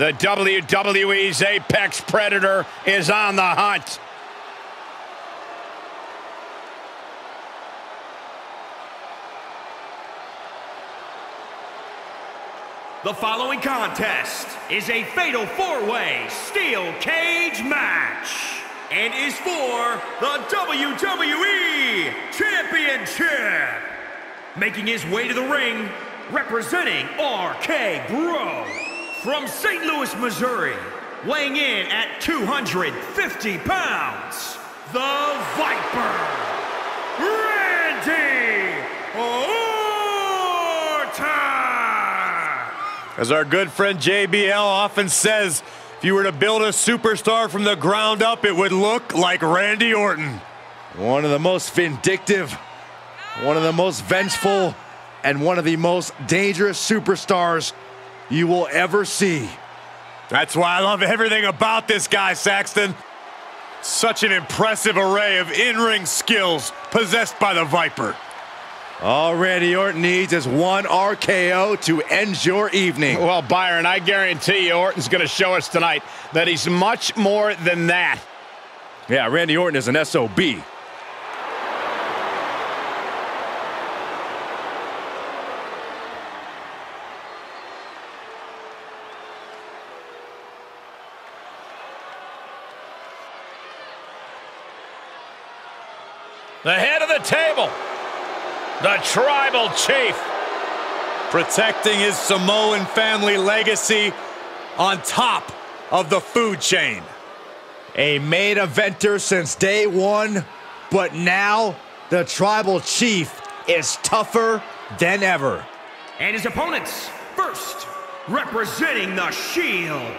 The WWE's apex predator is on the hunt. The following contest is a fatal four-way steel cage match and is for the WWE Championship. Making his way to the ring, representing RK Bro from St. Louis, Missouri, weighing in at 250 pounds, the Viper, Randy Orton. As our good friend JBL often says, if you were to build a superstar from the ground up, it would look like Randy Orton. One of the most vindictive, one of the most vengeful, and one of the most dangerous superstars you will ever see. That's why I love everything about this guy, Saxton. Such an impressive array of in-ring skills possessed by the Viper. All Randy Orton needs is one RKO to end your evening. Well, Byron, I guarantee you Orton's going to show us tonight that he's much more than that. Yeah, Randy Orton is an SOB. The head of the table. The Tribal Chief. Protecting his Samoan family legacy on top of the food chain. A main eventer since day one, but now the Tribal Chief is tougher than ever. And his opponents, first, representing the Shield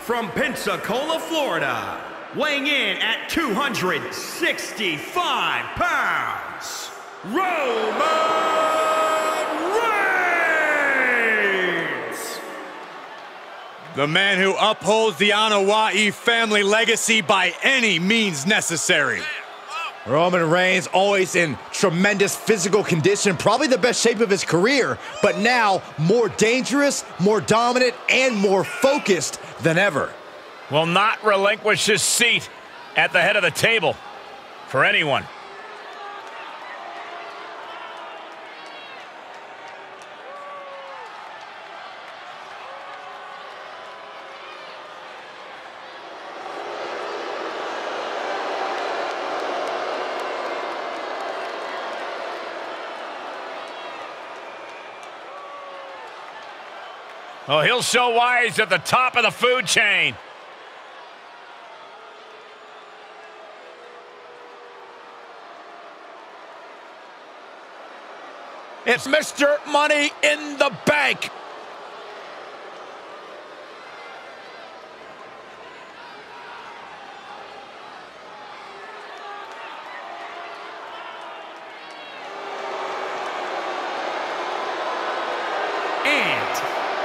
from Pensacola, Florida, weighing in at 265 pounds. Roman Reigns! The man who upholds the Anoa'i family legacy by any means necessary. Roman Reigns always in tremendous physical condition, probably the best shape of his career, but now more dangerous, more dominant, and more focused than ever. Will not relinquish his seat at the head of the table for anyone. Oh, he'll show why he's at the top of the food chain. It's Mr. Money in the Bank.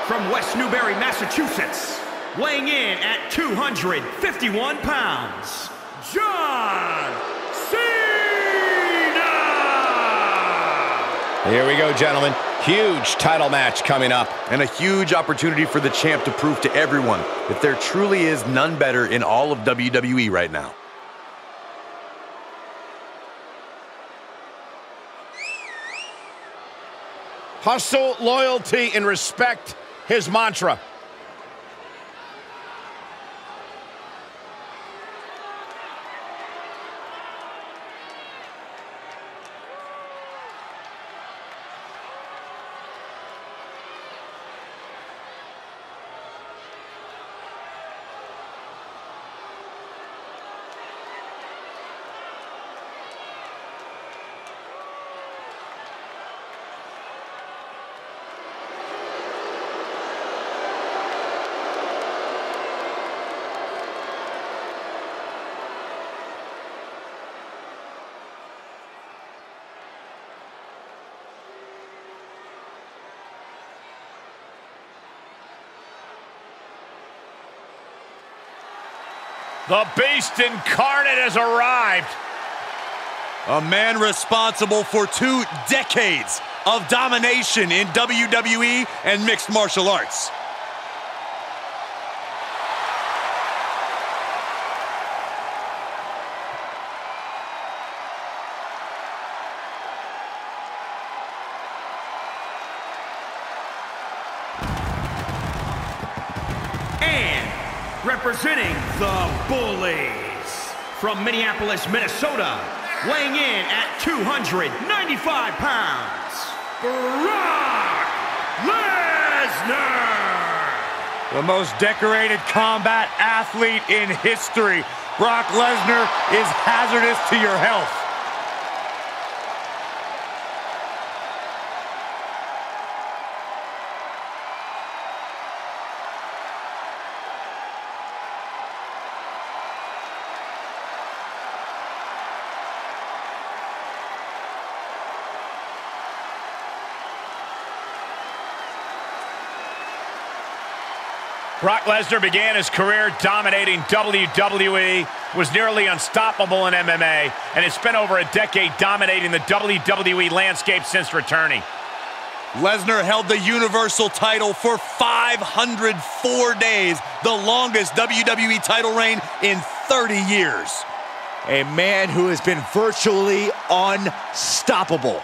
From West Newbury, Massachusetts, weighing in at 251 pounds, John Cena! Here we go, gentlemen. Huge title match coming up. And a huge opportunity for the champ to prove to everyone that there truly is none better in all of WWE right now. Hustle, loyalty, and respect. His mantra. The Beast Incarnate has arrived. A man responsible for 2 decades of domination in WWE and mixed martial arts. representing the Bullies from Minneapolis, Minnesota, weighing in at 295 pounds, Brock Lesnar! The most decorated combat athlete in history, Brock Lesnar is hazardous to your health. Brock Lesnar began his career dominating WWE, was nearly unstoppable in MMA, and has spent over a decade dominating the WWE landscape since returning. Lesnar held the Universal title for 504 days, the longest WWE title reign in 30 years. A man who has been virtually unstoppable.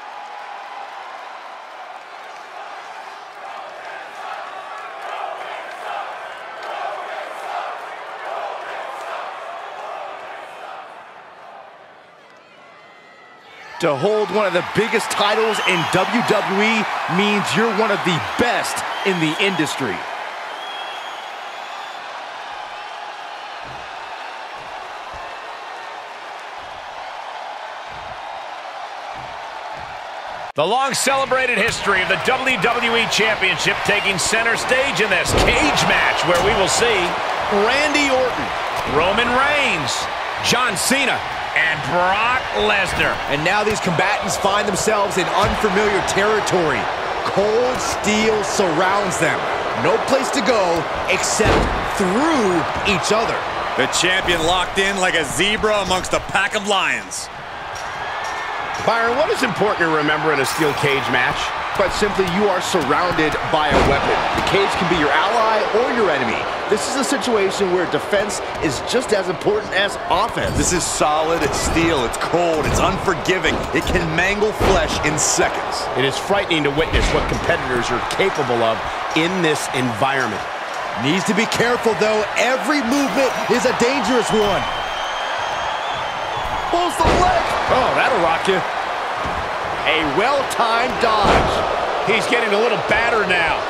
To hold one of the biggest titles in WWE means you're one of the best in the industry. The long celebrated history of the WWE Championship taking center stage in this cage match, where we will see Randy Orton, Roman Reigns, John Cena, and Brock Lesnar. And now these combatants find themselves in unfamiliar territory. Cold steel surrounds them. No place to go except through each other. The champion locked in like a zebra amongst a pack of lions. Byron, what is important to remember in a steel cage match? But simply, you are surrounded by a weapon. The cage can be your ally or your enemy. This is a situation where defense is just as important as offense. This is solid, it's steel, it's cold, it's unforgiving. It can mangle flesh in seconds. It is frightening to witness what competitors are capable of in this environment. Needs to be careful, though. Every movement is a dangerous one. Pulls the leg. Oh, that'll rock you. A well-timed dodge. He's getting a little battered now.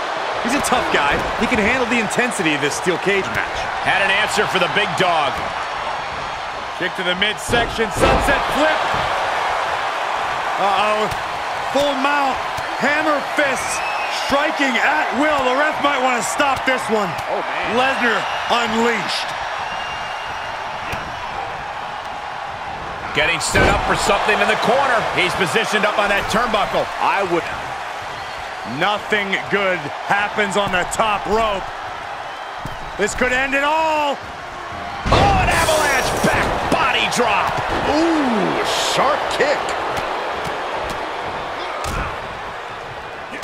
He's a tough guy. He can handle the intensity of this steel cage match. Had an answer for the big dog. Kick to the midsection, sunset flip. Uh-oh. Full mount, hammer fists, striking at will. The ref might want to stop this one. Oh, man. Lesnar unleashed. Getting set up for something in the corner. He's positioned up on that turnbuckle. I would. Nothing good happens on the top rope. This could end it all. Oh, an avalanche back body drop. Ooh, sharp kick.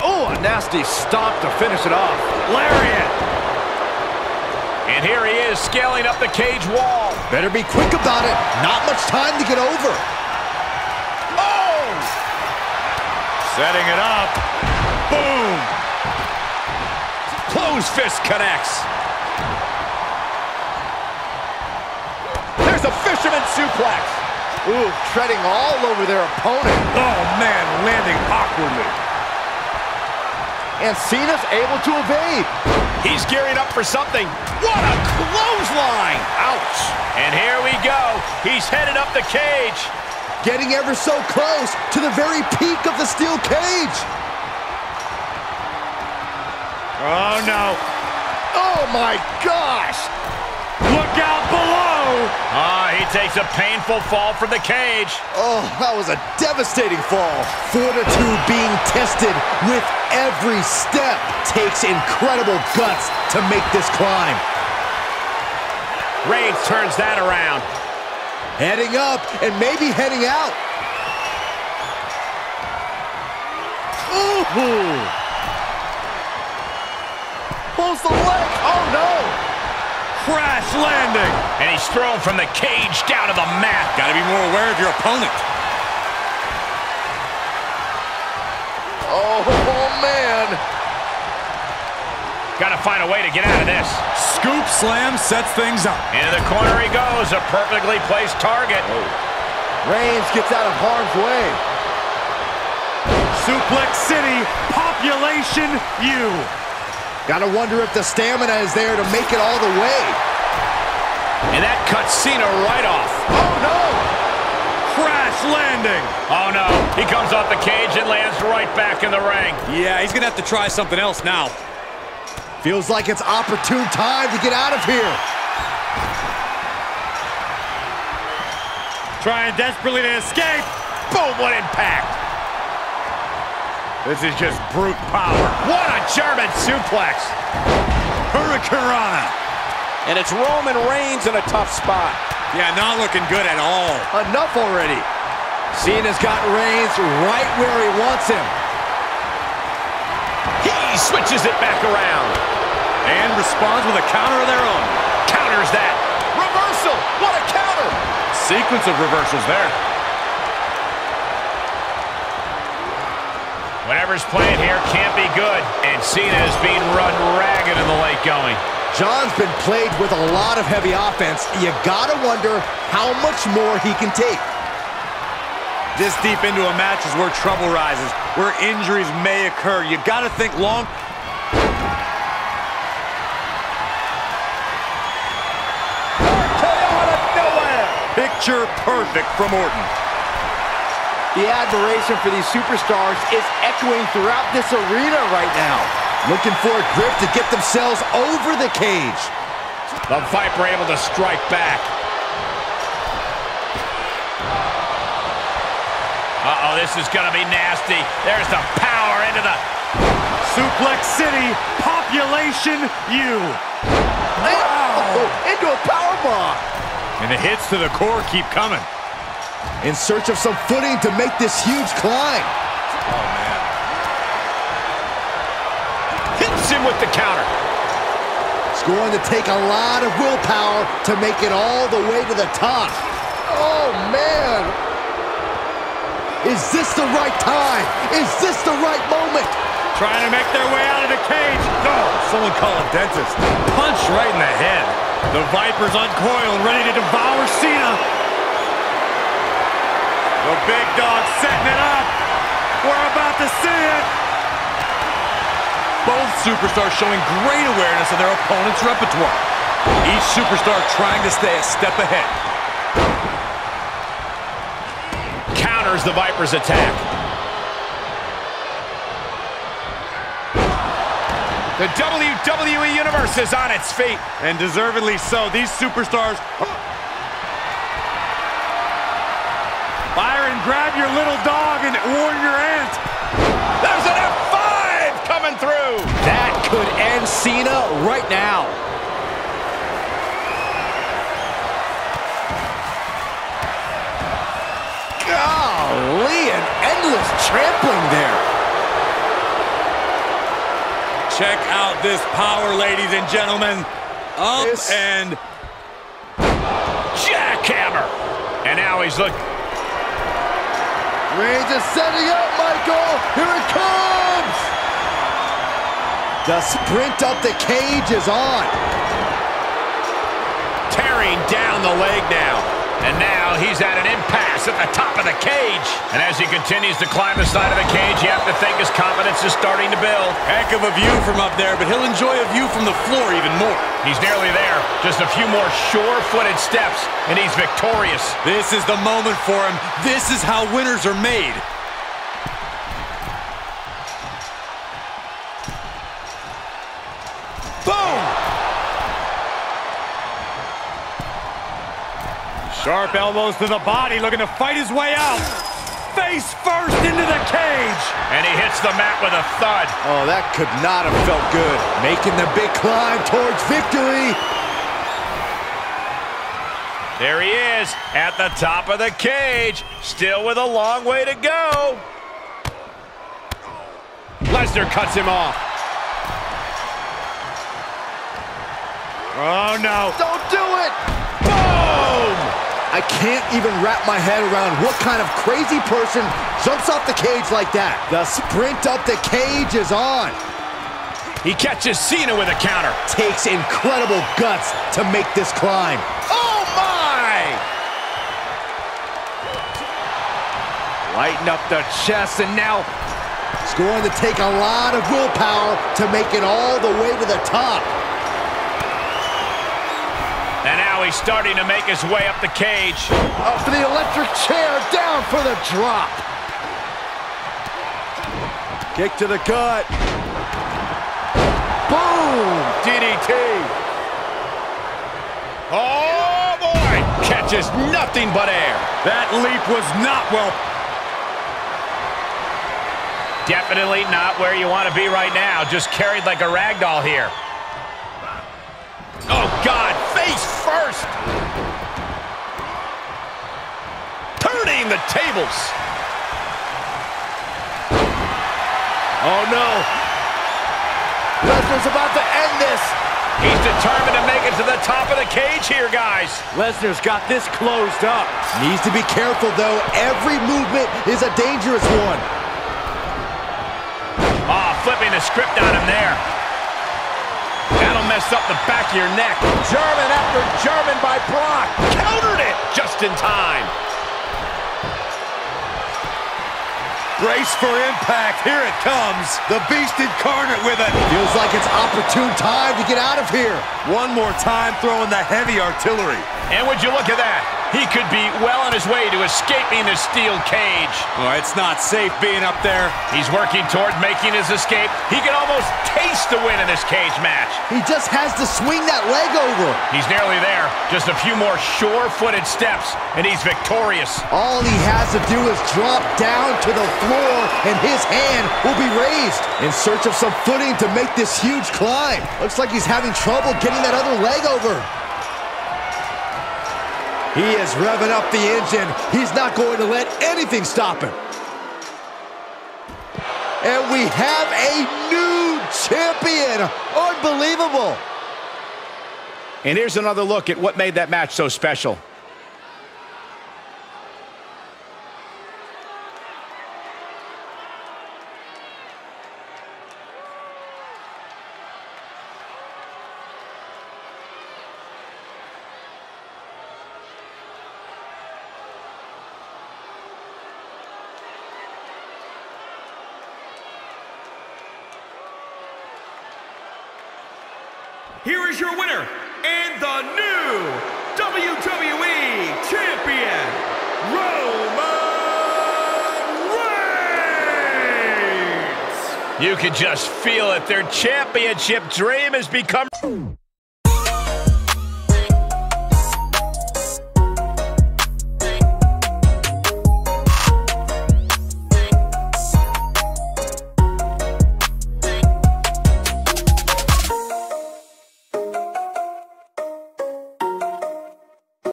Oh, a nasty stomp to finish it off. Lariat. And here he is, scaling up the cage wall. Better be quick about it. Not much time to get over. Oh! Setting it up. Boom! Closed fist connects. There's a fisherman suplex. Ooh, treading all over their opponent. Oh, man, landing awkwardly. And Cena's able to evade. He's gearing up for something. What a clothesline! Ouch! And here we go. He's headed up the cage. Getting ever so close to the very peak of the steel cage. Oh, no. Oh, my gosh! Look out below! Ah, he takes a painful fall from the cage. Oh, that was a devastating fall. Fortitude being tested with every step. Takes incredible guts to make this climb. Reigns turns that around. Heading up and maybe heading out. Ooh! Pulls the leg. Oh, no! Crash landing. And he's thrown from the cage down to the mat. Got to be more aware of your opponent. Oh, man. Got to find a way to get out of this. Scoop slam sets things up. Into the corner he goes. A perfectly placed target. Oh. Reigns gets out of harm's way. Suplex City, population U. Gotta wonder if the stamina is there to make it all the way. And that cuts Cena right off. Oh, no! Crash landing. Oh, no. He comes off the cage and lands right back in the ring. Yeah, he's gonna have to try something else now. Feels like it's opportune time to get out of here. Trying desperately to escape. Boom, what impact. This is just brute power. What a German suplex. Hurricanrana. And it's Roman Reigns in a tough spot. Yeah, not looking good at all. Enough already. Cena's got Reigns right where he wants him. He switches it back around. And responds with a counter of their own. Counters that. Reversal. What a counter. Sequence of reversals there. Whatever's playing here can't be good. And Cena is being run ragged in the late going. John's been played with a lot of heavy offense. You gotta wonder how much more he can take. This deep into a match is where trouble rises, where injuries may occur. You gotta think long. RKO out of nowhere. Picture perfect from Orton. The admiration for these superstars is echoing throughout this arena right now. Looking for a grip to get themselves over the cage. The Viper able to strike back. Uh-oh, this is going to be nasty. There's the power into the... Suplex City, population U. Wow. Oh, into a powerbomb. And the hits to the core keep coming. In search of some footing to make this huge climb. Oh, man. Hits him with the counter. It's going to take a lot of willpower to make it all the way to the top. Oh, man. Is this the right time? Is this the right moment? Trying to make their way out of the cage. No, someone call a dentist. Punch right in the head. The Viper's uncoiled, ready to devour Cena. The big dog setting it up. We're about to see it. Both superstars showing great awareness of their opponent's repertoire. Each superstar trying to stay a step ahead. Counters the Viper's attack. The WWE Universe is on its feet. And deservedly so. These superstars... Byron, grab your little dog and warn your aunt. There's an F5 coming through. That could end Cena right now. Golly, an endless trampling there. Check out this power, ladies and gentlemen. Up this... and... Jackhammer. And now he's looking... Reigns is setting up, Michael! Here it comes! The sprint up the cage is on. Tearing down the leg now. And now he's at an impasse at the top of the cage. And as he continues to climb the side of the cage, you have to think his confidence is starting to build. Heck of a view from up there, but he'll enjoy a view from the floor even more. He's nearly there. Just a few more sure-footed steps, and he's victorious. This is the moment for him. This is how winners are made. Boom! Sharp elbows to the body, looking to fight his way out. Face first into the cage. And he hits the mat with a thud. Oh, that could not have felt good. Making the big climb towards victory. There he is at the top of the cage. Still with a long way to go. Lesnar cuts him off. Oh, no. Don't do it. Boom! I can't even wrap my head around what kind of crazy person jumps off the cage like that. The sprint up the cage is on. He catches Cena with a counter. Takes incredible guts to make this climb. Oh, my! Lighten up the chest, and now it's going to take a lot of willpower to make it all the way to the top. And now he's starting to make his way up the cage. Up for the electric chair, down for the drop. Kick to the gut. Boom! DDT. Oh, boy! Catches nothing but air. That leap was not well. Definitely not where you want to be right now. Just carried like a ragdoll here. Oh, God, face first. Turning the tables. Oh, no. Lesnar's about to end this. He's determined to make it to the top of the cage here, guys. Lesnar's got this closed up. Needs to be careful, though. Every movement is a dangerous one. Oh, flipping the script on him there. That'll mess up the back of your neck. German after German by Brock. Countered it just in time. Brace for impact. Here it comes. The beast incarnate with it. Feels like it's opportune time to get out of here. One more time throwing the heavy artillery. And would you look at that? He could be well on his way to escaping the steel cage. Oh, it's not safe being up there. He's working toward making his escape. He can almost taste the win in this cage match. He just has to swing that leg over. He's nearly there. Just a few more sure-footed steps, and he's victorious. All he has to do is drop down to the floor, and his hand will be raised in search of some footing to make this huge climb. Looks like he's having trouble getting that other leg over. He is revving up the engine. He's not going to let anything stop him. And we have a new champion. Unbelievable. And here's another look at what made that match so special. Here is your winner, and the new WWE Champion, Roman Reigns! You can just feel it. Their championship dream has become...